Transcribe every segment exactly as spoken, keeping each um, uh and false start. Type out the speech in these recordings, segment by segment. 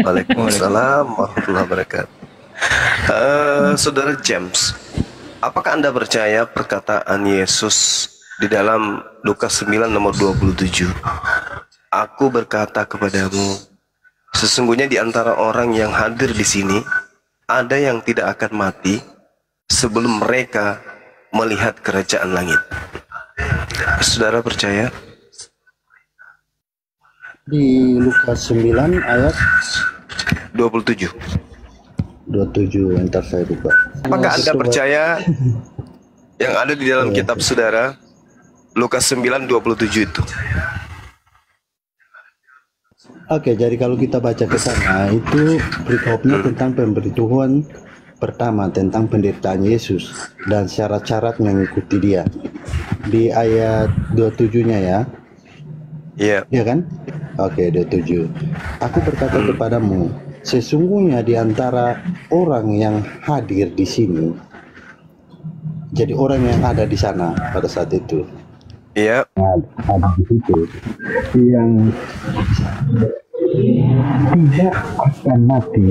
Waalaikumsalam warahmatullahi wabarakatuh. uh, Saudara James, apakah Anda percaya perkataan Yesus di dalam Lukas sembilan nomor dua puluh tujuh? Aku berkata kepadamu, sesungguhnya di antara orang yang hadir di sini ada yang tidak akan mati sebelum mereka melihat kerajaan langit. Saudara percaya? Di Lukas sembilan ayat dua puluh tujuh. dua puluh tujuh, entar saya buka. Apakah Anda percaya yang ada di dalam kitab saudara Lukas sembilan dua puluh tujuh itu? Oke, jadi kalau kita baca ke sana itu perikopnya tentang pemberitahuan pertama tentang penderitaan Yesus dan syarat-syarat mengikuti dia. Di ayat dua puluh tujuh-nya ya. Iya. Yeah. Ya kan? Oke, dua puluh tujuh. Aku berkata hmm. kepadamu, sesungguhnya di antara orang yang hadir di sini, jadi orang yang ada di sana pada saat itu. Iya. Yeah. Nah, ada di situ yang tidak akan mati,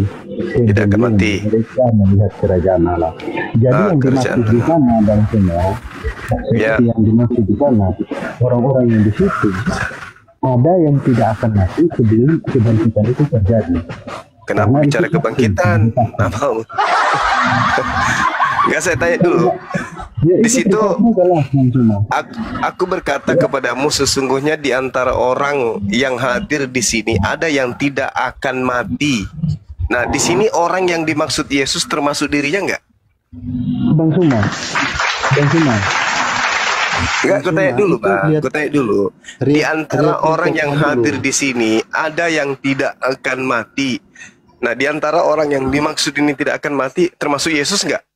tidak akan mati. Mereka melihat kerajaan Allah. Jadi ah, yang dimaksud di sana dan semua, yeah. yang dimaksud di sana orang-orang yang di situ. Ada yang tidak akan mati sebelum kebangkitan itu terjadi. Kenapa karena bicara kebangkitan? Nggak mau. Nggak, saya tanya dulu. Ya, di situ, aku, aku berkata ya. Kepadamu, sesungguhnya di antara orang yang hadir di sini ada yang tidak akan mati. Nah, di sini orang yang dimaksud Yesus termasuk dirinya nggak? Bang Suman. Bang Suman. Enggak, aku tanya dulu, Pak. Aku tanya dulu. Di antara orang yang hadir di sini ada yang tidak akan mati. Nah, di antara orang yang dimaksud ini tidak akan mati termasuk Yesus enggak?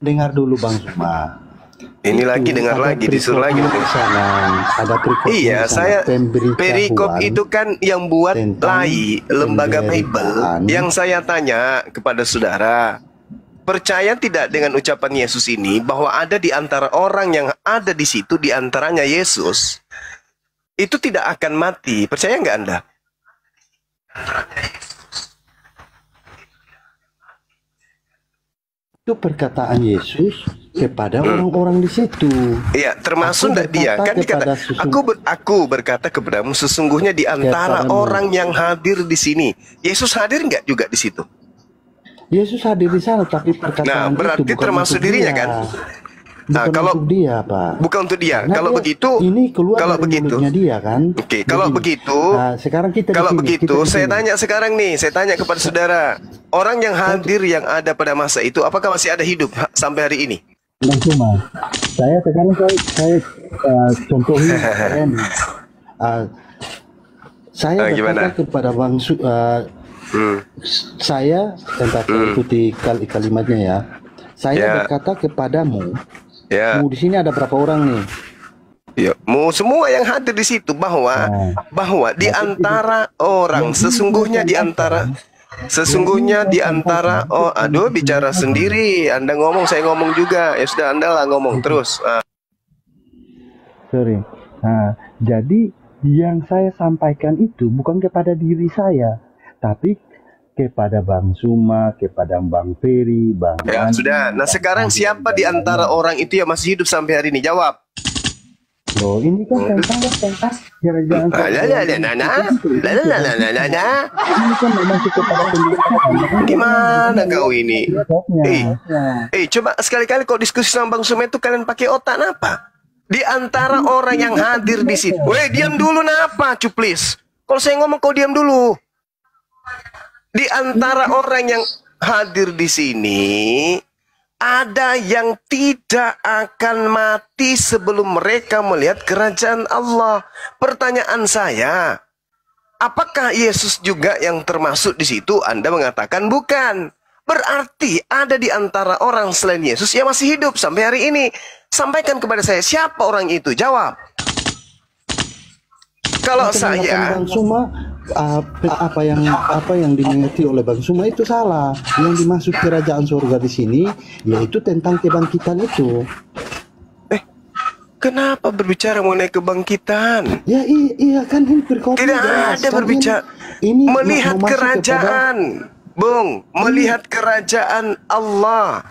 Dengar dulu, Bang Suma. Ini lagi dengar lagi, disuruh lagi. Ada perikop. Iya, saya perikop itu kan yang buat L A I, Lembaga Bible. Yang saya tanya kepada saudara, percaya tidak dengan ucapan Yesus ini bahwa ada di antara orang yang ada di situ, di antaranya Yesus, itu tidak akan mati. Percaya nggak Anda? Itu perkataan Yesus kepada orang-orang hmm. di situ. Iya, termasuk nggak dia kan dikata, aku ber, aku berkata kepadamu sesungguhnya di antara kepadamu. Orang yang hadir di sini. Yesus hadir nggak juga di situ? Yesus hadir di sana, tapi perkataan nah, berarti itu bukan termasuk untuk dirinya dia. Kan? Nah, bukan kalau untuk dia, Pak. Bukan untuk dia. Karena kalau dia, begitu, ini keluar kalau dari begitu, dia kan. Oke, okay, kalau begini. Begitu, nah, sekarang kita kalau disini, begitu, kita saya tanya sekarang nih, saya tanya kepada saudara, orang yang hadir yang ada pada masa itu, apakah masih ada hidup sampai hari ini? Bang Suman, saya sekarang saya, saya uh, contohnya, saya, uh, saya uh, berkata kepada Bang Su. Uh, Hmm. Saya tentang hmm. ikuti kal- kalimatnya ya. Saya yeah. berkata kepadamu. Yeah. Mu di sini ada berapa orang nih? Ya, mu semua yang hadir di situ bahwa nah. bahwa di antara orang sesungguhnya di antara sesungguhnya di antara oh aduh bicara sendiri. Anda ngomong, saya ngomong juga. Ya sudah, Anda lah ngomong terus. Ah. Sorry. Nah, jadi yang saya sampaikan itu bukan kepada diri saya. Tapi kepada Bang Suma, kepada Bang Ferry, Bang ya, Nani, sudah. Nah, sekarang Nani, siapa Nani, di antara Nani. Orang itu yang masih hidup sampai hari ini? Jawab. Loh, ini kan pentas-pentas jalan-jalan. Ya ya ya, nah nah. Lah lah lah lah lah. Ini kan masih kepada pendirian. Gimana kau ini? Eh, eh coba sekali-kali kau diskusi sama Bang Suma itu kalian pakai otak napa? Di antara orang yang hadir di sini. Weh, diam dulu napa, cuplis. Kalau saya ngomong kau diam dulu. Di antara orang yang hadir di sini ada yang tidak akan mati sebelum mereka melihat kerajaan Allah. Pertanyaan saya, apakah Yesus juga yang termasuk di situ? Anda mengatakan bukan. Berarti ada di antara orang selain Yesus yang masih hidup sampai hari ini. Sampaikan kepada saya, siapa orang itu? Jawab. Kalau saya Uh, apa yang apa yang dimengerti oleh Bang Suma itu salah. Yang dimaksud kerajaan surga di sini yaitu tentang kebangkitan itu. Eh, Kenapa berbicara mengenai kebangkitan? Ya iya, iya kan ini berkopil. Tidak jelas, ada kan berbicara ini, melihat mau, mau kerajaan, kepada... Bung, melihat ini. Kerajaan Allah.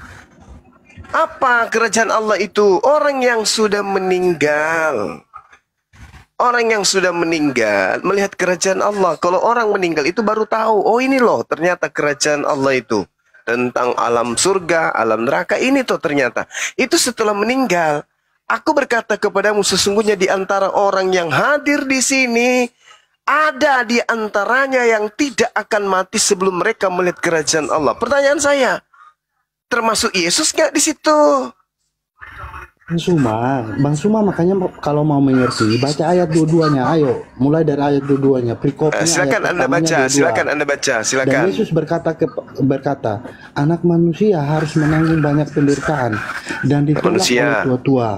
Apa kerajaan Allah itu? Orang yang sudah meninggal. Orang yang sudah meninggal melihat kerajaan Allah. Kalau orang meninggal itu baru tahu, oh ini loh ternyata kerajaan Allah itu. Tentang alam surga, alam neraka ini tuh ternyata. Itu setelah meninggal. Aku berkata kepadamu, sesungguhnya di antara orang yang hadir di sini, ada di antaranya yang tidak akan mati sebelum mereka melihat kerajaan Allah. Pertanyaan saya, termasuk Yesus nggak di situ? Bang Suma, Bang Suma makanya kalau mau mengerti, baca ayat dua-duanya. Ayo, mulai dari ayat dua-duanya. Perikopnya. Silakan Anda baca, silakan Anda baca, silakan. Dan Yesus berkata ke, berkata, anak manusia harus menanggung banyak penderitaan dan ditolak oleh tua-tua,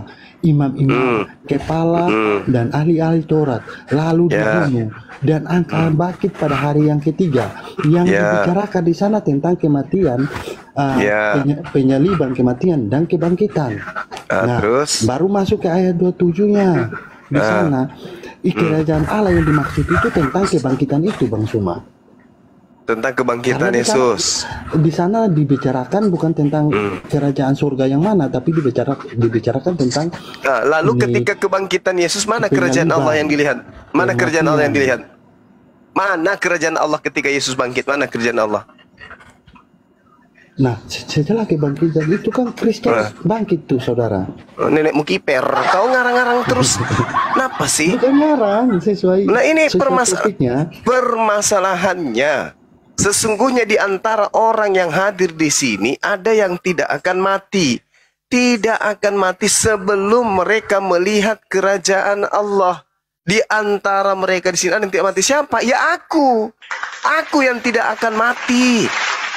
imam-imam, mm. kepala, mm. dan ahli-ahli Taurat, lalu yeah. darimu, dan akan bangkit pada hari yang ketiga, yang yeah. dibicarakan di sana tentang kematian, uh, yeah. penyaliban, kematian, dan kebangkitan. Uh, nah, terus? Baru masuk ke ayat dua puluh tujuh-nya, di uh. sana, kerajaan Allah yang dimaksud itu tentang kebangkitan itu, Bang Suma. Tentang kebangkitan karena Yesus. Di sana dibicarakan bukan tentang hmm. kerajaan surga yang mana, tapi dibicarakan, dibicarakan tentang. Nah, lalu ini, ketika kebangkitan Yesus, mana kerajaan Allah yang dilihat? Mana yang kerajaan Allah yang dilihat? Mana kerajaan Allah ketika Yesus bangkit? Mana kerajaan Allah? Nah, setelah kebangkitan itu kan Kristus nah. bangkit tuh, saudara. Nenek Mukiper, kau ngarang-ngarang terus. Kenapa sih? Bukan ngarang, sesuai. Nah, ini sesuai permasal permasalahannya. Sesungguhnya di antara orang yang hadir di sini ada yang tidak akan mati. Tidak akan mati sebelum mereka melihat kerajaan Allah. Di antara mereka di sini ada yang tidak mati. Siapa? Ya aku. Aku yang tidak akan mati.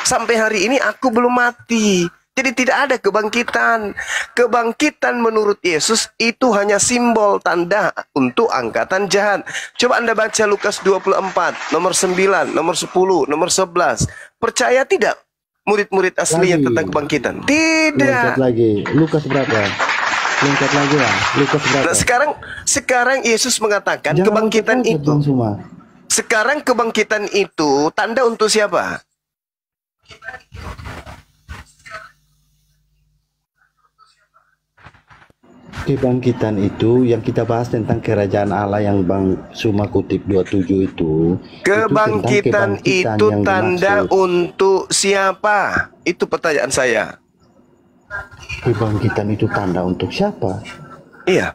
Sampai hari ini aku belum mati. Jadi tidak ada kebangkitan. Kebangkitan menurut Yesus itu hanya simbol tanda untuk angkatan jahat. Coba Anda baca Lukas dua puluh empat, nomor sembilan, nomor sepuluh, nomor sebelas. Percaya tidak murid-murid aslinya lagi. Tentang kebangkitan? Tidak. Lengkap lagi. Lukas berapa? Lengkap lagi lah. Lukas berapa? Nah, sekarang sekarang Yesus mengatakan jangan kebangkitan itu. Semua. Sekarang kebangkitan itu tanda untuk siapa? Kebangkitan itu yang kita bahas tentang kerajaan Allah yang Bang Suma kutip dua puluh tujuh itu. Kebangkitan itu, kebangkitan itu tanda dimaksud. Untuk siapa? Itu pertanyaan saya. Kebangkitan itu tanda untuk siapa? Iya.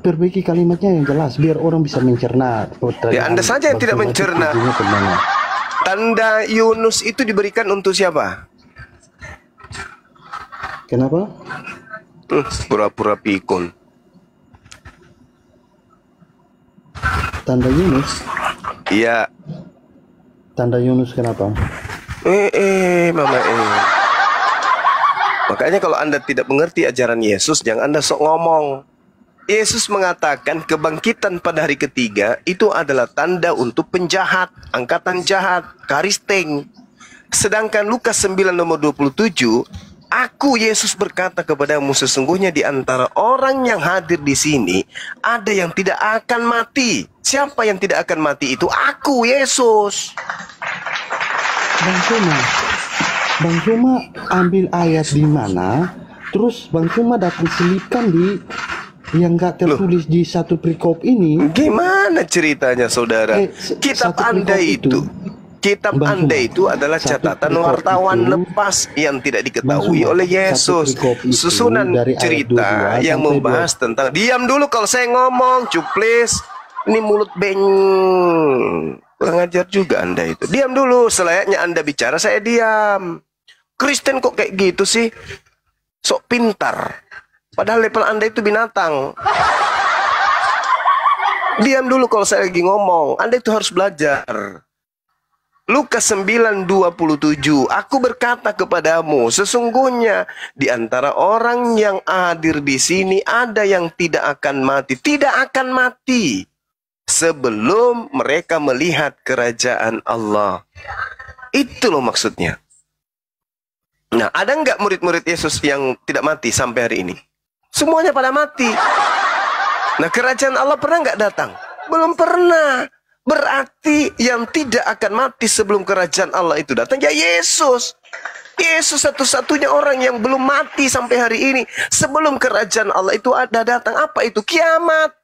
Perbaiki kalimatnya yang jelas biar orang bisa mencerna. Ya, Anda saja yang tidak mencerna. Tanda Yunus itu diberikan untuk siapa? Kenapa? Pura-pura hmm, pikun. Tanda Yunus? Iya. Tanda Yunus kenapa? Eh, eh, mama eh. Makanya kalau Anda tidak mengerti ajaran Yesus, jangan Anda sok ngomong. Yesus mengatakan kebangkitan pada hari ketiga itu adalah tanda untuk penjahat, angkatan jahat, karisting. Sedangkan Lukas sembilan nomor dua puluh tujuh, aku Yesus berkata kepadamu sesungguhnya di antara orang yang hadir di sini ada yang tidak akan mati. Siapa yang tidak akan mati itu? Aku Yesus. Bang Suma, Bang Suma ambil ayat di mana? Terus Bang Suma datang selipkan di yang gak tertulis. Loh, di satu perikop ini. Gimana ceritanya, saudara? Eh, kitab Anda itu, itu kitab Bang Anda Suma, itu adalah catatan wartawan itu, lepas yang tidak diketahui Suma, oleh Yesus. Susunan dari cerita yang membahas dua. Tentang diam dulu kalau saya ngomong, cuplis. Ini mulut beng. Kurang ajar juga Anda itu. Diam dulu, selayaknya Anda bicara saya diam. Kristen kok kayak gitu sih? Sok pintar. Padahal level Anda itu binatang. Diam dulu kalau saya lagi ngomong. Anda itu harus belajar. Lukas sembilan dua puluh tujuh. Aku berkata kepadamu, sesungguhnya di antara orang yang hadir di sini ada yang tidak akan mati. Tidak akan mati sebelum mereka melihat kerajaan Allah. Itu loh maksudnya. Nah, ada nggak murid-murid Yesus yang tidak mati sampai hari ini? semuanya pada mati. Nah, kerajaan Allah pernah nggak datang? Belum pernah. Berarti yang tidak akan mati sebelum kerajaan Allah itu datang ya Yesus. Yesus satu-satunya orang yang belum mati sampai hari ini sebelum kerajaan Allah itu ada datang. Apa itu? Kiamat.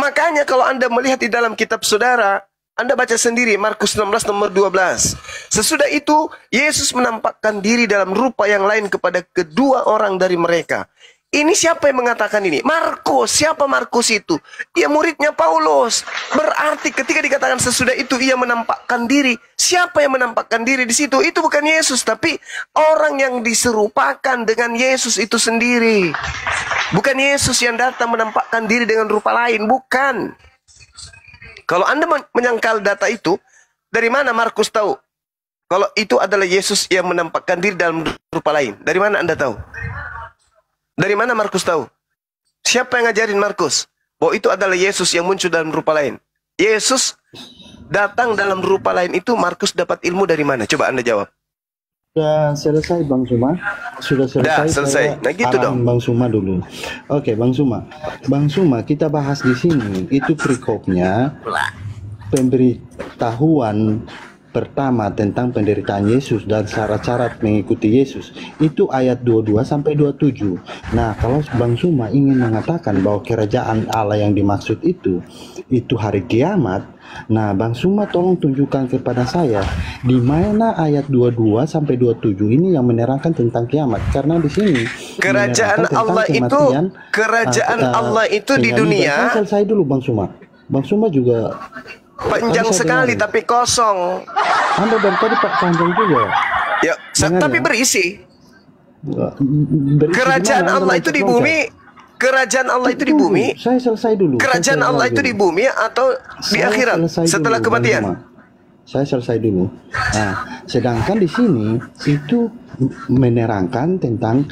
Makanya kalau Anda melihat di dalam kitab saudara, Anda baca sendiri Markus enam belas nomor dua belas. Sesudah itu Yesus menampakkan diri dalam rupa yang lain kepada kedua orang dari mereka. Ini siapa yang mengatakan ini? Markus. Siapa Markus itu? Ia muridnya Paulus. Berarti ketika dikatakan sesudah itu ia menampakkan diri. Siapa yang menampakkan diri di situ? Itu bukan Yesus, tapi orang yang diserupakan dengan Yesus itu sendiri. Bukan Yesus yang datang menampakkan diri dengan rupa lain, bukan. Kalau Anda menyangkal data itu, dari mana Markus tahu kalau itu adalah Yesus yang menampakkan diri dalam rupa lain? Dari mana Anda tahu? Dari mana Markus tahu? Siapa yang ngajarin Markus bahwa itu adalah Yesus yang muncul dalam rupa lain? Yesus datang dalam rupa lain itu Markus dapat ilmu dari mana? Coba Anda jawab. Sudah selesai Bang Suma? Sudah selesai. Sudah selesai. Nah gitu dong. Bang Suma dulu. Oke, Bang Suma. Bang Suma, kita bahas di sini itu perikopnya pemberitahuan pertama tentang penderitaan Yesus dan syarat-syarat mengikuti Yesus itu ayat dua puluh dua sampai dua puluh tujuh. Nah, kalau Bang Suma ingin mengatakan bahwa kerajaan Allah yang dimaksud itu itu hari kiamat, nah Bang Suma tolong tunjukkan kepada saya di mana ayat dua puluh dua sampai dua puluh tujuh ini yang menerangkan tentang kiamat, karena di sini kerajaan Allah itu kerajaan uh, uh, Allah itu di dunia. Selesai dulu Bang Suma. Bang Suma juga panjang sekali tapi kosong. Anda dari tadi panjang juga. Ya, tapi berisi. berisi. Kerajaan Allah itu di bumi, kerajaan Allah itu di bumi. Saya selesai dulu. Kerajaan Allah itu di bumi atau di akhirat setelah kematian? Saya selesai dulu. Nah, sedangkan di sini itu menerangkan tentang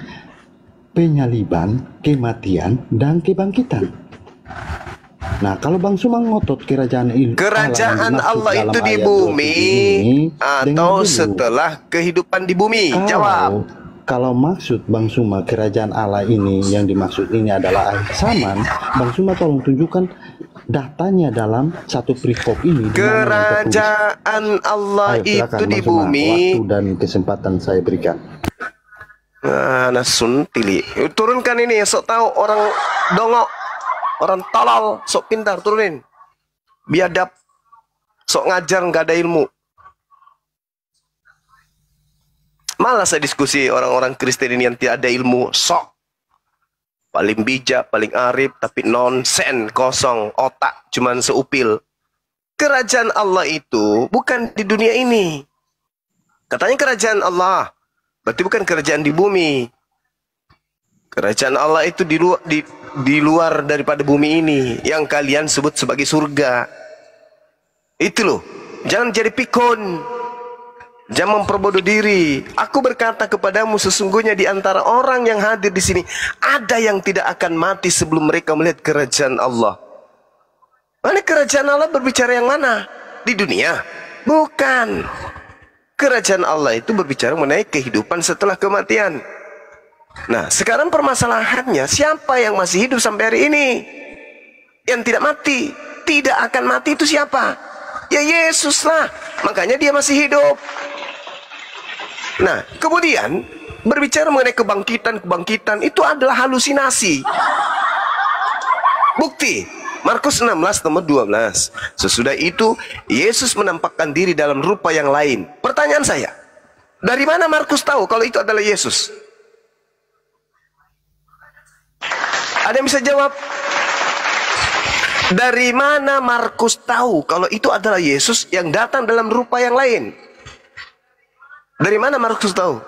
penyaliban, kematian dan kebangkitan. Nah, kalau Bang Sumang ngotot kerajaan ini kerajaan Allah, Allah itu di bumi atau setelah kehidupan di bumi? Kalau, jawab. Kalau maksud Bang Suma kerajaan Allah ini yang dimaksud ini adalah akhir zaman, Bang Suma tolong tunjukkan datanya dalam satu perikop ini. Kerajaan Allah ayo, itu di bumi. Waktu dan kesempatan saya berikan. Nah, nasun tili. Turunkan ini, sok tahu orang dongok. Orang tolol, sok pintar, turunin. Biadab, sok ngajar, nggak ada ilmu. Malah saya diskusi orang-orang Kristen ini yang tidak ada ilmu, sok. Paling bijak, paling arif, tapi nonsen, kosong, otak, cuman seupil. Kerajaan Allah itu bukan di dunia ini. Katanya kerajaan Allah, berarti bukan kerajaan di bumi. Kerajaan Allah itu di luar, di, di luar daripada bumi ini yang kalian sebut sebagai surga. Itu loh. Jangan jadi pikun. Jangan memperbodoh diri. Aku berkata kepadamu sesungguhnya di antara orang yang hadir di sini ada yang tidak akan mati sebelum mereka melihat kerajaan Allah. Mana kerajaan Allah berbicara yang mana? Di dunia? Bukan. Kerajaan Allah itu berbicara mengenai kehidupan setelah kematian. Nah, sekarang permasalahannya siapa yang masih hidup sampai hari ini? Yang tidak mati, tidak akan mati itu siapa? Ya Yesus lah, makanya dia masih hidup. Nah, kemudian berbicara mengenai kebangkitan-kebangkitan itu adalah halusinasi. Bukti, Markus enam belas nomor dua belas. Sesudah itu, Yesus menampakkan diri dalam rupa yang lain. Pertanyaan saya, dari mana Markus tahu kalau itu adalah Yesus? Ada yang bisa jawab? Dari mana Markus tahu kalau itu adalah Yesus yang datang dalam rupa yang lain? Dari mana Markus tahu?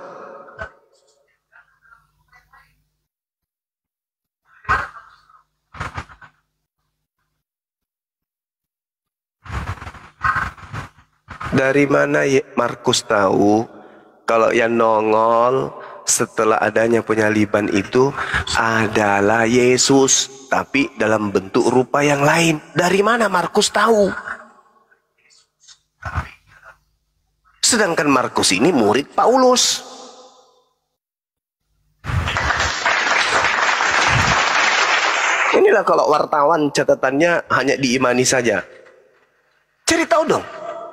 Dari mana Markus tahu kalau yang nongol setelah adanya penyaliban itu adalah Yesus, tapi dalam bentuk rupa yang lain? Dari mana Markus tahu? Sedangkan Markus ini murid Paulus. Alhamdulillah kalau wartawan catatannya hanya diimani saja. Cari tahu dong.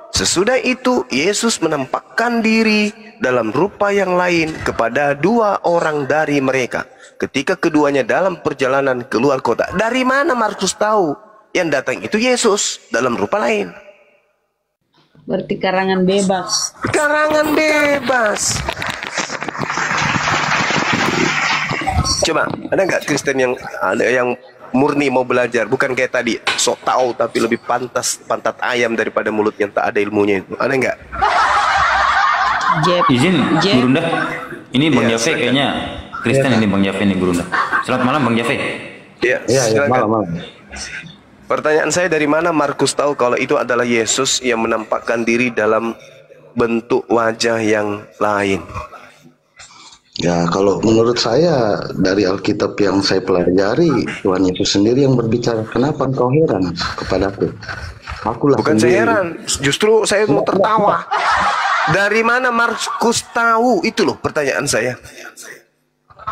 Sesudah itu Yesus menampakkan diri dalam rupa yang lain kepada dua orang dari mereka ketika keduanya dalam perjalanan keluar kota. Dari mana Markus tahu yang datang itu Yesus dalam rupa lain? Berarti karangan bebas. Karangan bebas. Coba, ada nggak Kristen yang ada yang murni mau belajar, bukan kayak tadi sok tahu tapi lebih pantas pantat ayam daripada mulut yang tak ada ilmunya itu? Ada nggak? Izin Gurunda, ini Bang ya, Jaffe kayaknya Kristen ya, ini Bang Jaffe ini Gurunda. Selamat malam Bang Jaffe. Iya, ya, ya, malam, malam. Pertanyaan saya, dari mana Markus tahu kalau itu adalah Yesus yang menampakkan diri dalam bentuk wajah yang lain? Ya, kalau menurut saya dari Alkitab yang saya pelajari, Tuhan Yesus sendiri yang berbicara. Kenapa engkau heran kepadaku? Akulah Bukan sendiri. Saya heran, justru saya mau tertawa. Dari mana Markus tahu itu loh pertanyaan saya.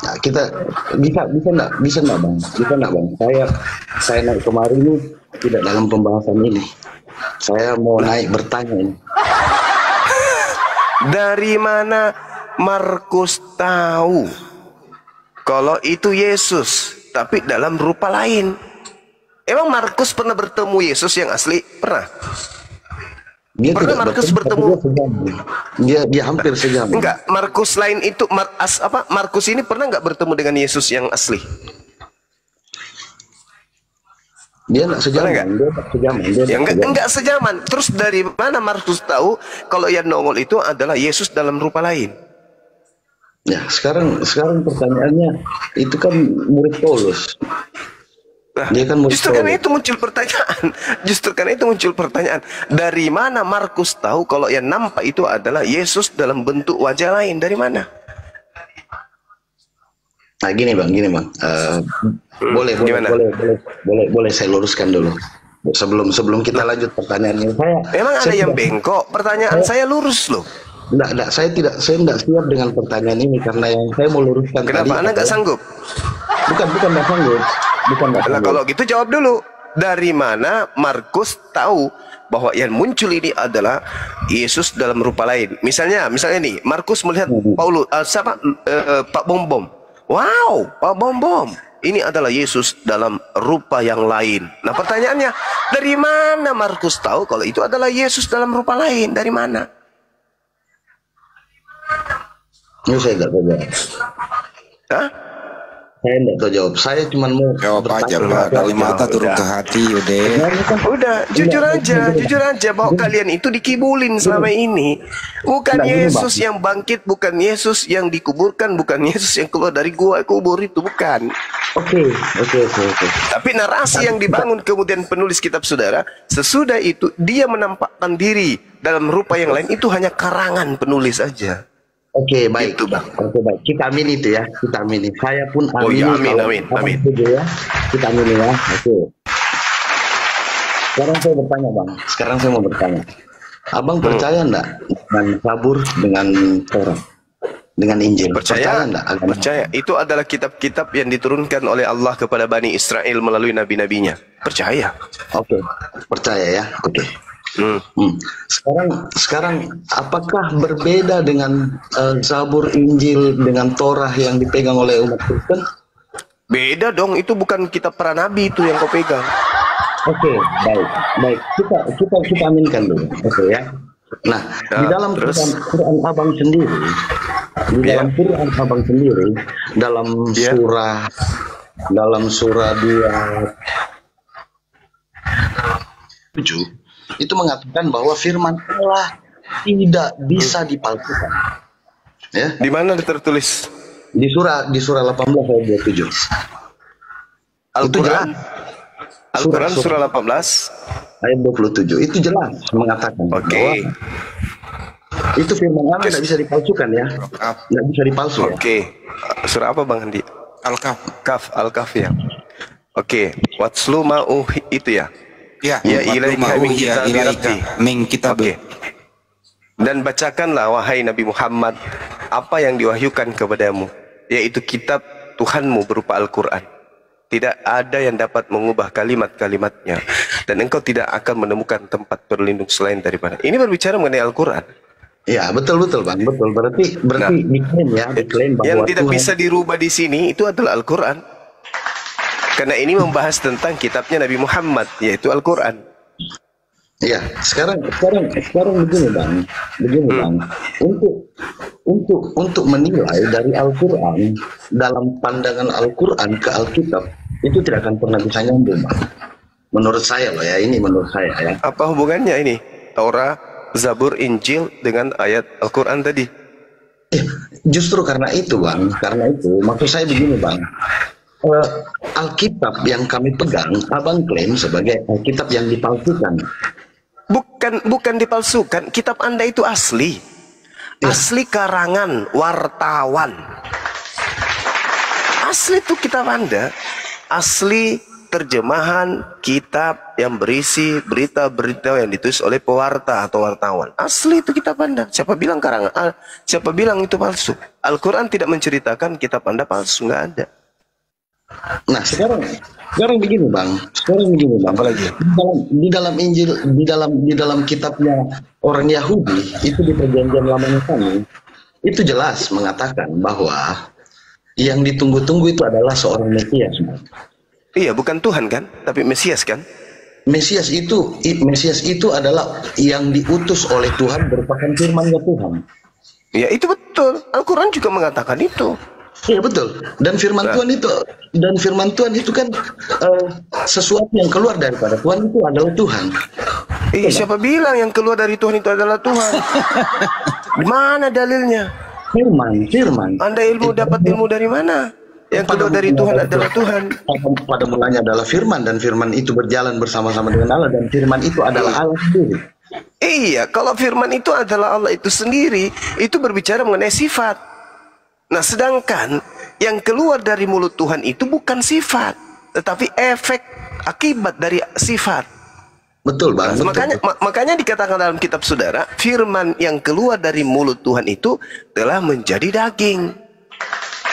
Ya, kita bisa bisa enggak? Bisa enggak, Bang? Bisa enggak, Bang? Saya saya naik kemari ini tidak dalam pembahasan ini. Saya mau naik bertanya ini. Dari mana Markus tahu kalau itu Yesus tapi dalam rupa lain? Emang Markus pernah bertemu Yesus yang asli? Pernah? Dia pernah Markus bertemu? Dia dia hampir sejam. Enggak, Markus lain itu Mar, as, apa? Markus ini pernah nggak bertemu dengan Yesus yang asli? Dia enggak sejaman, enggak? Dia enggak sejaman, dia ya, enggak, sejaman. enggak sejaman. Terus dari mana Markus tahu kalau yang nongol itu adalah Yesus dalam rupa lain? Ya, sekarang sekarang pertanyaannya itu kan murid Paulus. Nah, dia kan murid justru Paulus. Karena itu muncul pertanyaan. Justru karena itu muncul pertanyaan. Dari mana Markus tahu kalau yang nampak itu adalah Yesus dalam bentuk wajah lain? Dari mana? Nah, gini Bang, gini Bang. Uh, hmm, boleh, boleh, boleh, boleh, boleh, boleh saya luruskan dulu. Sebelum sebelum kita lanjut pertanyaannya. Saya, Memang saya ada yang bengkok. Pertanyaan saya, saya lurus loh. Enggak, enggak, saya tidak, saya tidak siap dengan pertanyaan ini karena yang saya mau luruskan. Kenapa Anda nggak sanggup? Bukan, bukan nggak sanggup. Bukan nggak sanggup. Nah, kalau gitu jawab dulu. Dari mana Markus tahu bahwa yang muncul ini adalah Yesus dalam rupa lain? Misalnya, misalnya nih, Markus melihat Paulus, uh, siapa? Uh, uh, Pak Bombom. Wow, Pak Bombom, ini adalah Yesus dalam rupa yang lain. Nah, pertanyaannya, dari mana Markus tahu kalau itu adalah Yesus dalam rupa lain? Dari mana? Ini saya nggak tahu jawab. Hah? Saya nggak tahu jawab. Saya cuma mau jawab aja lah. Dari mata turun ke hati, udah. Udah, jujur aja, jujur aja bahwa kalian itu dikibulin selama ini. Bukan Yesus yang bangkit, bukan Yesus yang dikuburkan, bukan Yesus yang keluar dari gua kubur itu, bukan. Oke, oke, oke. Tapi narasi yang dibangun kemudian penulis kitab saudara, sesudah itu dia menampakkan diri dalam rupa yang lain, itu hanya karangan penulis aja. Oke, okay, baik itu Bang. Oke, okay, baik. Kita amin itu ya. Kita amini. Saya pun amini. Oh, ya, amin, amin, amin. Ya. Kita amini ya. Oke. Okay. Sekarang saya bertanya, Bang. Sekarang saya mau bertanya. Abang hmm. percaya enggak dengan Sabur, dengan Taurat, dengan Injil? Percaya enggak? Percaya, percaya. Itu adalah kitab-kitab yang diturunkan oleh Allah kepada Bani Israel melalui nabi-nabinya. Percaya. Oke. Okay. Percaya ya. Oke. Okay. Hmm. Hmm. Sekarang, sekarang apakah berbeda dengan uh, Zabur, Injil, dengan Torah yang dipegang oleh umat Kristen? Beda dong, itu bukan kitab para nabi itu yang kau pegang. Oke, okay, baik, baik. Kita kita kita aminkan dulu, oke okay, ya. Nah, nah, di dalam Quran, Quran Abang sendiri, di yeah. dalam Quran Abang sendiri, dalam yeah. surah, dalam surah dua tujuh. Itu mengatakan bahwa firman Allah tidak bisa dipalsukan. Ya, di mana tertulis? Di surah di surah delapan belas ayat dua puluh tujuh. Al-Qur'an Al-Qur'an surah, surah delapan belas ayat dua puluh tujuh. Itu jelas mengatakan Oke. Okay. Itu firman Allah tidak bisa dipalsukan ya. Tidak bisa dipalsukan. Oke. Okay. Surah apa Bang Andi? Al-Kahf. Kaf Al-Kahf ya. Oke, okay. Watslu ma'u itu ya. Ya, ya ilaika min kitab. Okay. Dan bacakanlah wahai Nabi Muhammad apa yang diwahyukan kepadamu, yaitu kitab Tuhanmu berupa Al-Qur'an. Tidak ada yang dapat mengubah kalimat-kalimatnya. Dan engkau tidak akan menemukan tempat berlindung selain daripada. Ini berbicara mengenai Al-Quran. Ya, betul-betul Bang. Betul. Berarti, berarti nah, diklaim ya. Diklaim bahwa yang tidak Tuhan bisa dirubah di sini, itu adalah Al-Quran. Karena ini membahas tentang kitabnya Nabi Muhammad, yaitu Al-Quran. Ya, sekarang sekarang sekarang begini Bang, begini Bang, untuk untuk untuk menilai dari Al-Quran, dalam pandangan Al-Quran ke Alkitab itu tidak akan pernah bisa nyambung Bang. Menurut saya loh ya, ini menurut saya ya. Apa hubungannya ini Taurat, Zabur, Injil dengan ayat Al-Quran tadi? Ya, justru karena itu Bang, karena itu maksud saya begini Bang. Uh, Alkitab yang kami pegang, Abang klaim sebagai Alkitab yang dipalsukan. Bukan, bukan dipalsukan. Kitab Anda itu asli, ya. Asli karangan wartawan. Asli itu kitab Anda, asli terjemahan kitab yang berisi berita-berita yang ditulis oleh pewarta atau wartawan. Asli itu kitab Anda. Siapa bilang karangan? Al, siapa bilang itu palsu? Al-Quran tidak menceritakan kitab Anda palsu, nggak ada. Nah sekarang, sekarang begini Bang, sekarang begini Bang, apalagi di dalam, di dalam Injil, di dalam di dalam kitabnya orang Yahudi itu di perjanjian lama kami itu jelas mengatakan bahwa yang ditunggu-tunggu itu adalah seorang Mesias. Iya, bukan Tuhan kan, tapi Mesias kan. Mesias itu, Mesias itu adalah yang diutus oleh Tuhan, merupakan firman-Nya Tuhan. Ya itu betul, Al-Quran juga mengatakan itu. Iya betul. Dan firman nah. Tuhan itu dan firman Tuhan itu kan uh, sesuatu yang keluar daripada Tuhan itu adalah Tuhan. Iya, eh, siapa bilang yang keluar dari Tuhan itu adalah Tuhan? Mana dalilnya? Firman, firman. Anda ilmu dapat ilmu dari mana? Yang keluar dari Tuhan adalah Tuhan. Pada mulanya adalah firman, dan firman itu berjalan bersama-sama dengan Allah, dan firman itu adalah Allah sendiri. Iya, kalau firman itu adalah Allah itu sendiri, itu berbicara mengenai sifat. Nah, sedangkan yang keluar dari mulut Tuhan itu bukan sifat, tetapi efek akibat dari sifat. Betul Bang. Nah, betul, makanya betul. Mak makanya dikatakan dalam kitab saudara, firman yang keluar dari mulut Tuhan itu telah menjadi daging.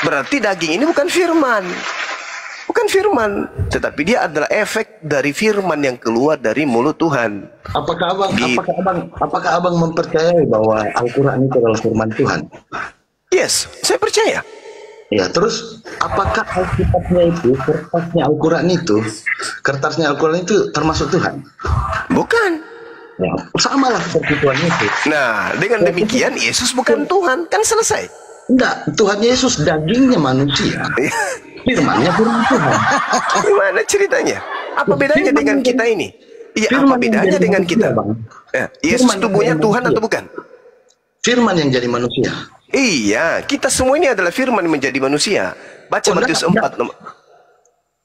Berarti daging ini bukan firman. Bukan firman, tetapi dia adalah efek dari firman yang keluar dari mulut Tuhan. Apakah Abang Di... apakah Abang apakah Abang mempercayai bahwa Al-Quran itu adalah firman Tuhan? Yes, saya percaya. Ya, terus apakah Alkitabnya itu, kertasnya Al-Quran itu, kertasnya Al-Quran itu termasuk Tuhan? Bukan. Ya, sama lah seperti Tuhan itu. Nah, dengan demikian Yesus bukan Tuhan, kan selesai. Enggak, Tuhan Yesus dagingnya manusia. Firmannya firman Tuhan. Gimana ceritanya? Apa bedanya firman dengan kita ini? Iya, apa bedanya dengan manusia, kita? Bang. Ya, Yesus firman tubuhnya Tuhan manusia. Atau bukan? Firman yang jadi manusia. Iya, kita semua ini adalah firman menjadi manusia. Baca oh, Matius enggak, empat nomor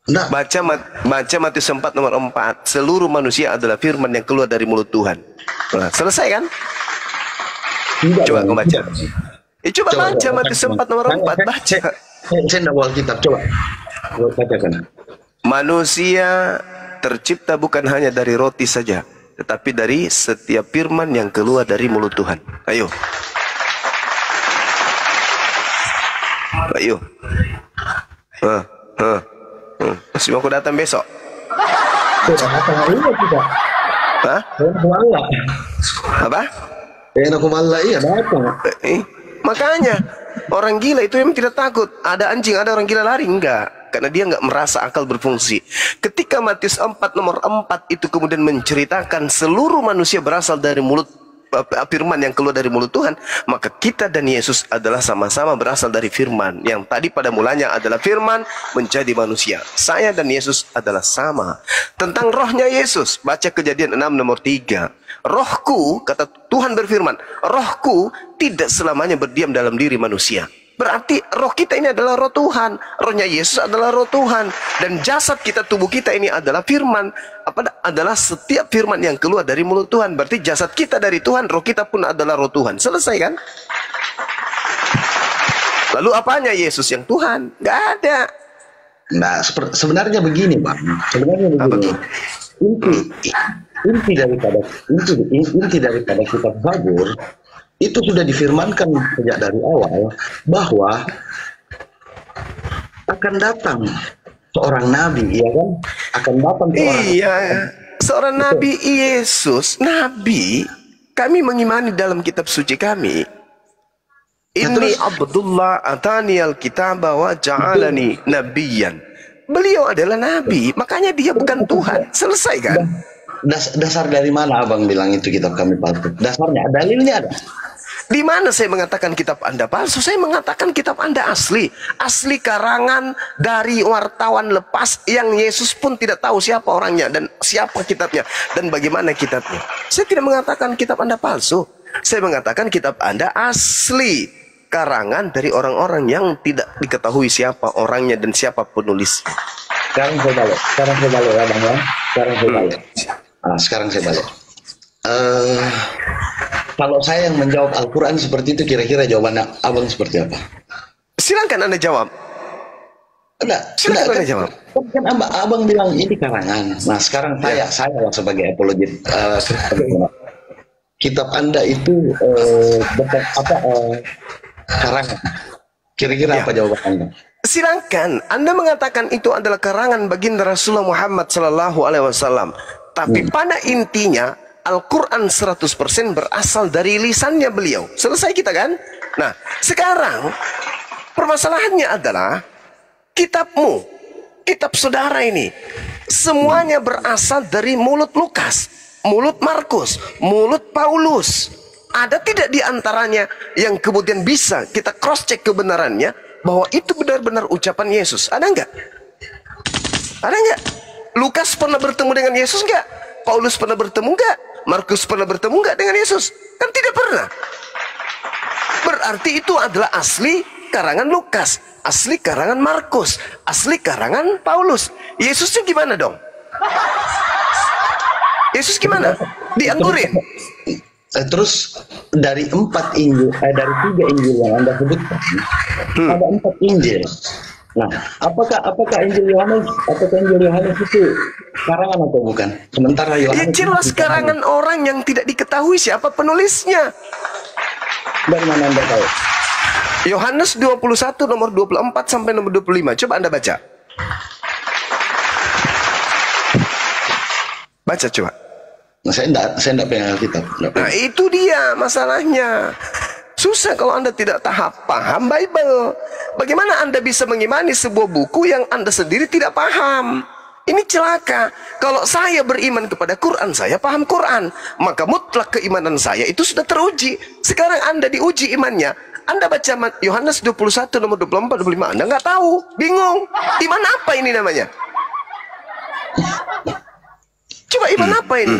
enggak. Baca baca Matius empat nomor empat. Seluruh manusia adalah firman yang keluar dari mulut Tuhan. Nah, selesai kan? Enggak, coba enggak. Baca. Eh, coba, coba baca Matius empat nomor empat, baca. Kitab coba. Bacakan. Manusia tercipta bukan hanya dari roti saja, tetapi dari setiap firman yang keluar dari mulut Tuhan. Ayo. Ayo, uh, uh, uh. Masih mau aku datang besok? Hah? Apa? Iya datang. Eh, makanya orang gila itu memang tidak takut. Ada anjing, ada orang gila lari, enggak, karena dia enggak merasa akal berfungsi. Ketika Matius empat nomor empat itu kemudian menceritakan seluruh manusia berasal dari mulut firman yang keluar dari mulut Tuhan, maka kita dan Yesus adalah sama-sama berasal dari firman yang tadi pada mulanya adalah firman menjadi manusia. Saya dan Yesus adalah sama. Tentang rohnya Yesus, baca Kejadian enam nomor tiga. Rohku, kata Tuhan berfirman, rohku tidak selamanya berdiam dalam diri manusia. Berarti roh kita ini adalah roh Tuhan, rohnya Yesus adalah roh Tuhan, dan jasad kita, tubuh kita ini adalah firman, apa adalah setiap firman yang keluar dari mulut Tuhan. Berarti jasad kita dari Tuhan, roh kita pun adalah roh Tuhan. Selesai kan? Lalu apanya Yesus yang Tuhan? Nggak ada. Nah, sebenarnya begini Bang, sebenarnya begini. Inti, inti daripada inti, inti daripada kitab Zabur itu sudah difirmankan sejak dari awal bahwa akan datang seorang nabi, ya kan? Akan mapan seorang. Iya, seorang nabi Yesus, nabi. Kami mengimani dalam kitab suci kami. Ini Abdullah atani al-kitaba wa ja'alani nabiyan. Beliau adalah nabi, makanya dia bukan Tuhan. Selesai kan? Das, dasar dari mana abang bilang itu kitab kami palsu? Dasarnya, dalilnya ada. Di mana saya mengatakan kitab Anda palsu? Saya mengatakan kitab Anda asli. Asli karangan dari wartawan lepas yang Yesus pun tidak tahu siapa orangnya dan siapa kitabnya dan bagaimana kitabnya. Saya tidak mengatakan kitab Anda palsu. Saya mengatakan kitab Anda asli karangan dari orang-orang yang tidak diketahui siapa orangnya dan siapa penulisnya. Sekarang saya balik. Sekarang saya balik ya Bang ya. Sekarang saya balik. Nah, sekarang saya balik. Uh... Kalau saya yang menjawab Al-Quran seperti itu, kira-kira jawaban abang seperti apa? Silakan Anda jawab. Enggak, silakan Anda jawab. Kan abang, abang bilang ini karangan. Nah sekarang saya, ya. saya sebagai apologet uh, kitab Anda itu uh, betul, apa uh, karangan? Kira-kira ya. apa jawaban Anda? Silakan. Anda mengatakan itu adalah karangan baginda Rasulullah Muhammad Sallallahu Alaihi Wasallam. Tapi hmm. pada intinya Al-Quran seratus persen berasal dari lisannya beliau. Selesai kita kan? Nah, sekarang permasalahannya adalah kitabmu, kitab saudara ini, semuanya berasal dari mulut Lukas, mulut Markus, mulut Paulus. Ada tidak di antaranya yang kemudian bisa kita cross-check kebenarannya bahwa itu benar-benar ucapan Yesus? Ada nggak? Ada nggak? Lukas pernah bertemu dengan Yesus nggak? Paulus pernah bertemu nggak? Markus pernah bertemu nggak dengan Yesus? Kan tidak pernah. Berarti itu adalah asli karangan Lukas, asli karangan Markus, asli karangan Paulus. Yesusnya gimana dong? Yesus gimana? Dianggurin. Terus dari empat injil, eh, dari tiga injil yang Anda sebutkan, hmm. ada empat injil. Nah, apakah apakah Injil Yohanes, apakah Injil Yohanes itu karangan atau bukan? Sementara Yohanes ya jelas karangan orang yang tidak diketahui siapa penulisnya. Dari mana Anda tahu? Yohanes dua puluh satu nomor dua puluh empat sampai nomor dua puluh lima. Coba Anda baca. Baca coba. Nah, saya enggak saya enggak pegang kitab. Nah, itu dia masalahnya. Susah kalau Anda tidak tahap paham Bible. Bagaimana Anda bisa mengimani sebuah buku yang Anda sendiri tidak paham? Ini celaka. Kalau saya beriman kepada Quran, saya paham Quran, maka mutlak keimanan saya itu sudah teruji. Sekarang Anda diuji imannya. Anda baca Yohanes dua puluh satu nomor dua puluh empat dua puluh lima, Anda nggak tahu, bingung. Iman apa ini namanya? Coba iman apa ini?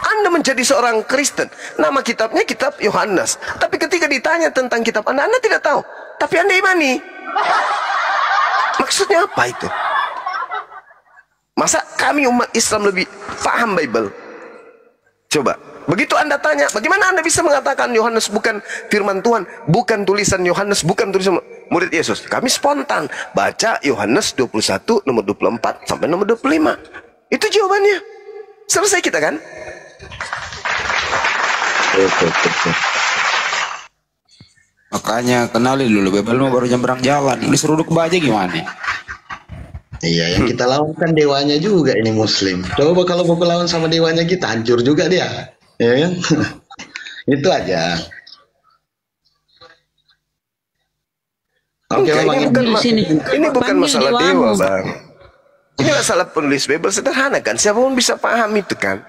Anda menjadi seorang Kristen, nama kitabnya kitab Yohanes, tapi ketika ditanya tentang kitab Anda, Anda tidak tahu, tapi Anda imani. Maksudnya apa itu? Masa kami umat Islam lebih paham Bible? Coba, begitu Anda tanya, bagaimana Anda bisa mengatakan Yohanes bukan firman Tuhan, bukan tulisan Yohanes, bukan tulisan murid Yesus? Kami spontan baca Yohanes dua puluh satu nomor dua puluh empat sampai nomor dua puluh lima. Itu jawabannya. Selesai kita kan? Makanya kenali dulu Bible baru nyebrang jalan. Diseruduk baja gimana? Iya, yang kita lawan kan dewanya juga ini muslim. Coba kalau mau lawan sama dewanya kita hancur juga dia. Ya kan? Itu aja. Oke, okay, ini, bukan, ma sini. ini bukan masalah dewa, Bang. Ini masalah penulis Bible sederhana kan. Siapapun bisa paham itu kan.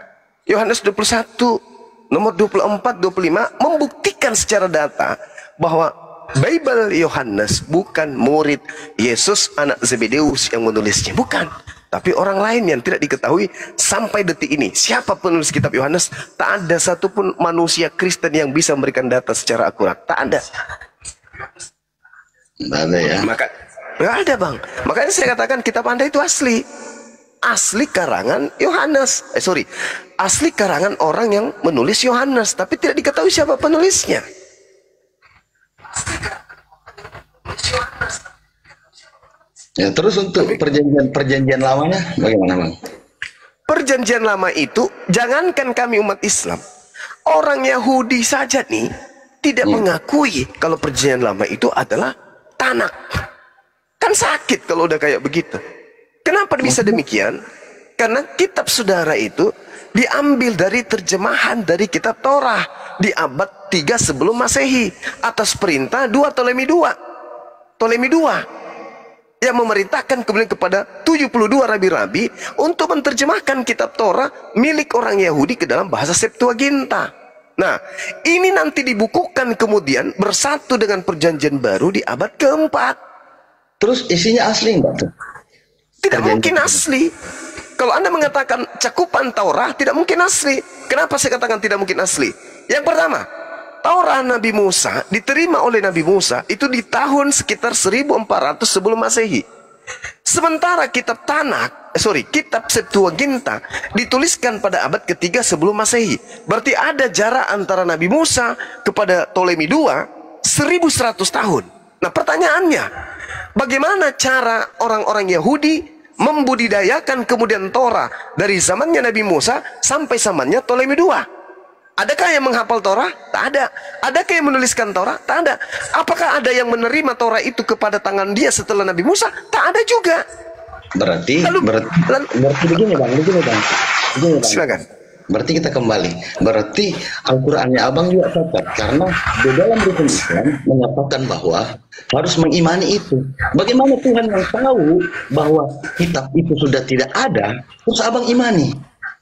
Yohanes dua puluh satu nomor dua puluh empat dua puluh lima membuktikan secara data bahwa Bible Yohanes bukan murid Yesus anak Zebedeus yang menulisnya, bukan, tapi orang lain yang tidak diketahui sampai detik ini siapa penulis kitab Yohanes. Tak ada satupun manusia Kristen yang bisa memberikan data secara akurat. Tak ada. Mana ya? Maka nggak ada Bang. Makanya saya katakan kitab Anda itu asli. Asli karangan Yohanes, eh sorry, asli karangan orang yang menulis Yohanes, tapi tidak diketahui siapa penulisnya. Ya, terus untuk perjanjian-perjanjian lamanya bagaimana Bang? Perjanjian lama itu, jangankan kami umat Islam, orang Yahudi saja nih tidak hmm. mengakui kalau perjanjian lama itu adalah Tanakh. Kan Kan sakit kalau udah kayak begitu. Kenapa bisa demikian? Karena kitab saudara itu diambil dari terjemahan dari kitab Torah di abad tiga sebelum Masehi atas perintah dua Ptolemy dua. Ptolemy dua yang memerintahkan kemudian kepada tujuh puluh dua rabi-rabi untuk menerjemahkan kitab Torah milik orang Yahudi ke dalam bahasa Septuaginta. Nah, ini nanti dibukukan kemudian bersatu dengan perjanjian baru di abad keempat. Terus isinya asli enggak tuh? Tidak mungkin asli. Kalau Anda mengatakan cakupan Taurat tidak mungkin asli. Kenapa saya katakan tidak mungkin asli? Yang pertama, Taurat Nabi Musa diterima oleh Nabi Musa itu di tahun sekitar seribu empat ratus sebelum Masehi. Sementara kitab Tanakh, sorry, kitab Septuaginta dituliskan pada abad ketiga sebelum Masehi. Berarti ada jarak antara Nabi Musa kepada Ptolemy kedua seribu seratus tahun. Nah, pertanyaannya, bagaimana cara orang-orang Yahudi membudidayakan kemudian Torah dari zamannya Nabi Musa sampai zamannya Ptolemy kedua? Adakah yang menghafal Torah? Tak ada. Adakah yang menuliskan Torah? Tak ada. Apakah ada yang menerima Torah itu kepada tangan dia setelah Nabi Musa? Tak ada juga. Berarti lalu, berarti, lalu, berarti begini bang, begini bang, begini bang. Silakan. Berarti kita kembali. Berarti Al-Qur'annya abang juga catat, karena di dalam rukun Islam menyatakan bahwa harus mengimani itu. Bagaimana Tuhan yang tahu bahwa kitab itu sudah tidak ada, terus abang imani?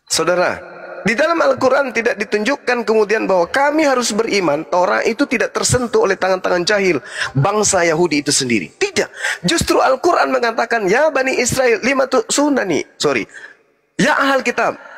Saudara, di dalam Al-Qur'an tidak ditunjukkan kemudian bahwa kami harus beriman Torah itu tidak tersentuh oleh tangan-tangan jahil bangsa Yahudi itu sendiri. Tidak. Justru Al-Qur'an mengatakan, ya Bani Israel lima tu sunani, sorry, ya ahal kitab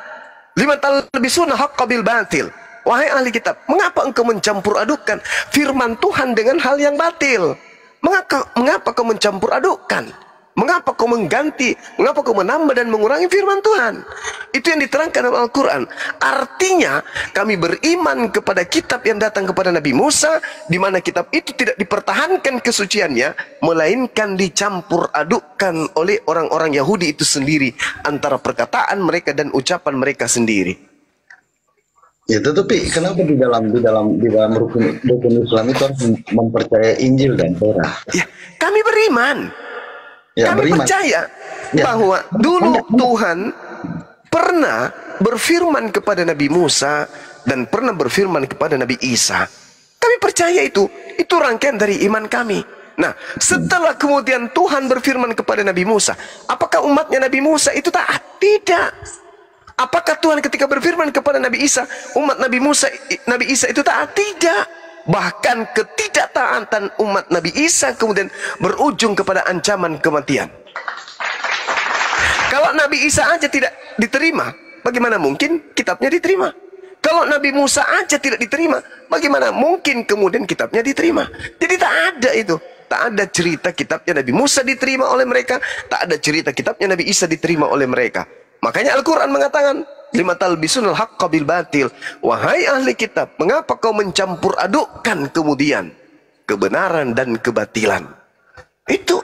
lima tahun lebih sunnah haqabil batil. Wahai ahli kitab, mengapa engkau mencampur adukan firman Tuhan dengan hal yang batil? Mengapa, mengapa kau mencampur adukan? Mengapa kau mengganti? Mengapa kau menambah dan mengurangi firman Tuhan? Itu yang diterangkan dalam Al-Quran. Artinya kami beriman kepada kitab yang datang kepada Nabi Musa, di mana kitab itu tidak dipertahankan kesuciannya, melainkan dicampur adukkan oleh orang-orang Yahudi itu sendiri antara perkataan mereka dan ucapan mereka sendiri. Ya tetapi kenapa di dalam di dalam di dalam rukun, rukun Islam itu harus mempercayai Injil dan Torah? Ya, kami beriman. Ya, kami beriman. Percaya ya. Bahwa dulu Tuhan pernah berfirman kepada Nabi Musa dan pernah berfirman kepada Nabi Isa. Kami percaya itu. Itu rangkaian dari iman kami. Nah, setelah kemudian Tuhan berfirman kepada Nabi Musa, apakah umatnya Nabi Musa itu taat? Tidak. Apakah Tuhan ketika berfirman kepada Nabi Isa, umat Nabi Musa, Nabi Isa itu taat? Tidak. Bahkan ketidaktaatan umat Nabi Isa kemudian berujung kepada ancaman kematian. Kalau Nabi Isa aja tidak diterima, bagaimana mungkin kitabnya diterima? Kalau Nabi Musa aja tidak diterima, bagaimana mungkin kemudian kitabnya diterima? Jadi tak ada itu. Tak ada cerita kitabnya Nabi Musa diterima oleh mereka, tak ada cerita kitabnya Nabi Isa diterima oleh mereka. Makanya Al-Quran mengatakan, lima talbisunul haqqa bil batil. Wahai ahli kitab, mengapa kau mencampur adukkan kemudian kebenaran dan kebatilan? Itu.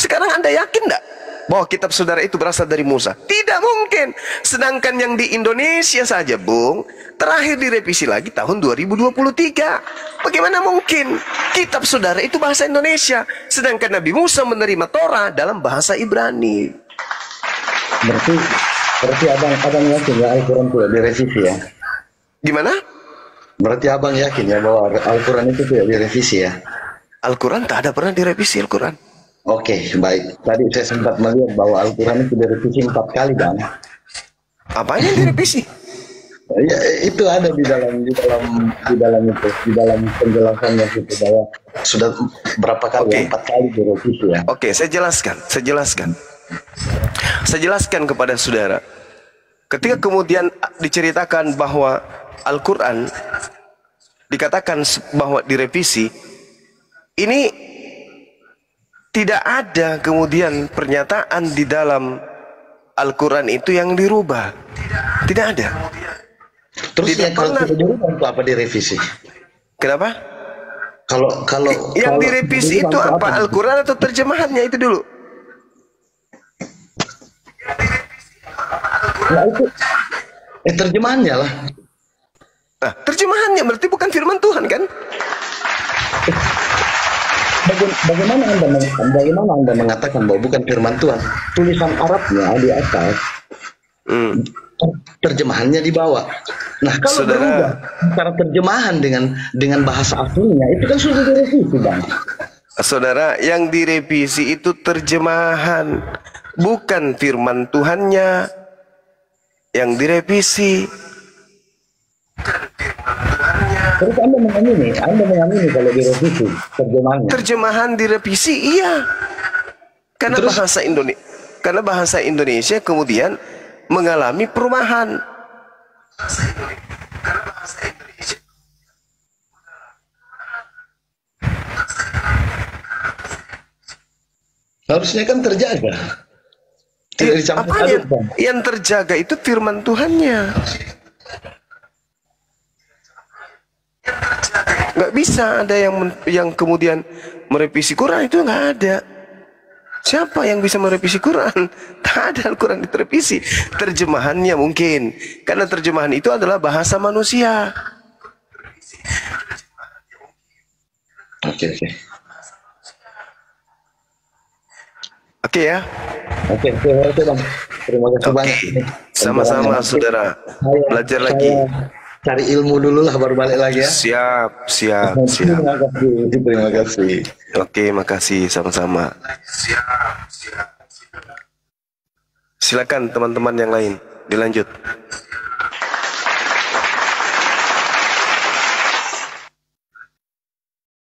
Sekarang Anda yakin enggak bahwa kitab saudara itu berasal dari Musa? Tidak mungkin. Sedangkan yang di Indonesia saja, Bung, terakhir direvisi lagi tahun dua ribu dua puluh tiga. Bagaimana mungkin kitab saudara itu bahasa Indonesia, sedangkan Nabi Musa menerima Torah dalam bahasa Ibrani? Berarti Berarti abang, abang yakin ya Al-Quran tidak direvisi ya? Gimana? Berarti abang yakin ya bahwa Al-Quran itu tidak direvisi ya? Al-Quran tak ada pernah direvisi Al-Quran. Oke, baik. Tadi saya sempat melihat bahwa Al-Quran itu direvisi empat kali bang. Apa yang direvisi? Ya, itu ada di dalam di dalam di dalam itu di dalam penjelasannya itu bahwa sudah berapa kali? Okay. Empat kali direvisi ya. Oke, okay, saya jelaskan, saya jelaskan. Saya jelaskan kepada saudara. Ketika kemudian diceritakan bahwa Al-Quran dikatakan bahwa direvisi, ini tidak ada kemudian pernyataan di dalam Al-Quran itu yang dirubah. Tidak ada. Terus tidak ya, pernah dirubah, apa direvisi? Kenapa? Kalau kalau yang kalau direvisi itu apa? Al-Quran atau terjemahannya itu dulu? Nah, itu eh, terjemahannya lah. Nah, terjemahannya berarti bukan firman Tuhan kan? Bagaimana Anda mengatakan, bagaimana Anda mengatakan bahwa bukan firman Tuhan? Tulisan Arabnya di atas, hmm. terjemahannya di bawah. Nah, kalau saudara berubah cara terjemahan dengan dengan bahasa aslinya, itu kan sudah direvisi, Bang. Saudara, yang direvisi itu terjemahan, bukan firman Tuhannya yang direvisi. Terus Anda mengamini, Anda mengamini kalau direvisi terjemahannya? Terjemahan direvisi, iya. Karena terus, bahasa Indonesia, karena bahasa Indonesia kemudian mengalami perubahan. Bahasa Indonesia, karena bahasa Indonesia. Harusnya kan terjaga. Tidak dicampur aduk, Bang. Yang terjaga itu firman Tuhannya. Nggak bisa ada yang yang kemudian merevisi Quran, itu nggak ada. Siapa yang bisa merevisi Quran? Tak ada Al-Quran direvisi. Terjemahannya mungkin, karena terjemahan itu adalah bahasa manusia. Oke oke. Oke ya. Oke, oke Bang. Terima kasih banyak. Sama-sama saudara. Belajar lagi. Cari ilmu dulu lah, baru balik lagi ya. Siap, siap, siap. Terima kasih, terima kasih. Oke, makasih, sama-sama. Silakan teman-teman yang lain, dilanjut.